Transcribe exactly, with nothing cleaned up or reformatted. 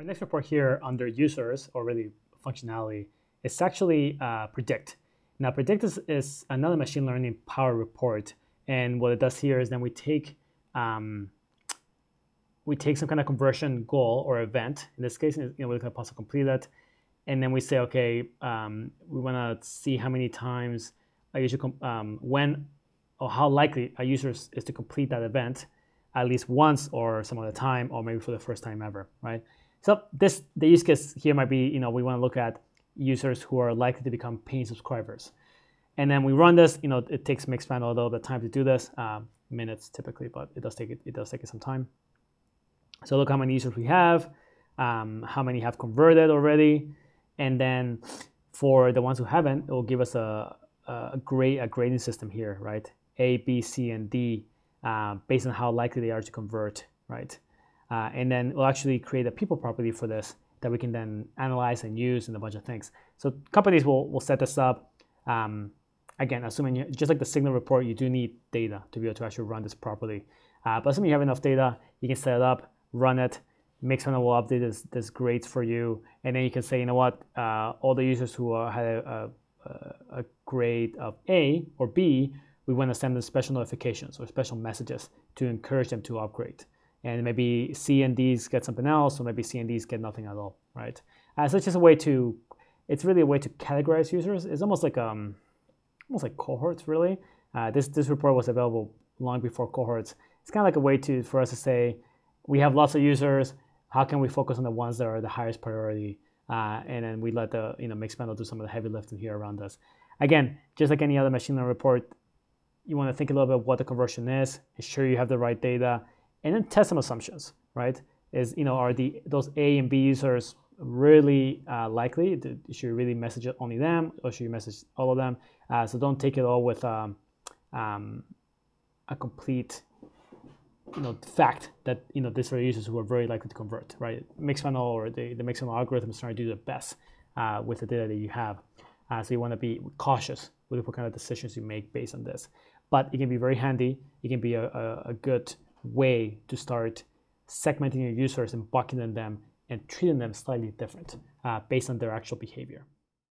Our next report here under users, or really functionality, is actually uh, Predict. Now Predict is, is another machine learning power report, and what it does here is then we take um, we take some kind of conversion goal or event. In this case, you know, we're looking at puzzle completed, and then we say, okay, um, we want to see how many times a user um, when or how likely a user is to complete that event at least once or some other time, or maybe for the first time ever, right? So this the use case here might be, you know, we want to look at users who are likely to become paying subscribers. And then we run this, you know, it takes Mixpanel a little bit of time to do this, um, minutes typically, but it does take it, it does take it some time. So look how many users we have, um, how many have converted already, and then for the ones who haven't, it will give us a a, grade, a grading system here, right? A, B, C, and D, uh, based on how likely they are to convert, right? Uh, and then we'll actually create a people property for this that we can then analyze and use in a bunch of things. So companies will, will set this up. Um, again, assuming, you, just like the signal report, you do need data to be able to actually run this properly. Uh, but assuming you have enough data, you can set it up, run it, Mixpanel will update this, this grades for you, and then you can say, you know what, uh, all the users who are, had a, a, a grade of A or B, we want to send them special notifications or special messages to encourage them to upgrade. And maybe C and D's get something else, or maybe C and D's get nothing at all, right? Uh, so it's just a way to, it's really a way to categorize users. It's almost like um, almost like cohorts, really. Uh, this this report was available long before cohorts. It's kind of like a way to for us to say, we have lots of users. How can we focus on the ones that are the highest priority? Uh, and then we let the you know Mixpanel do some of the heavy lifting here around us. Again, just like any other machine learning report, you want to think a little bit of what the conversion is. Ensure you have the right data. And then test some assumptions, right? Is you know are the those A and B users really uh, likely? To, should you really message only them, or should you message all of them? Uh, so don't take it all with um, um, a complete you know fact that you know these are users who are very likely to convert, right? Mixpanel or the the Mixpanel algorithm is trying to do the best uh, with the data that you have. Uh, so you want to be cautious with what kind of decisions you make based on this. But it can be very handy. It can be a, a, a good way to start segmenting your users and bucketing them and treating them slightly different uh, based on their actual behavior.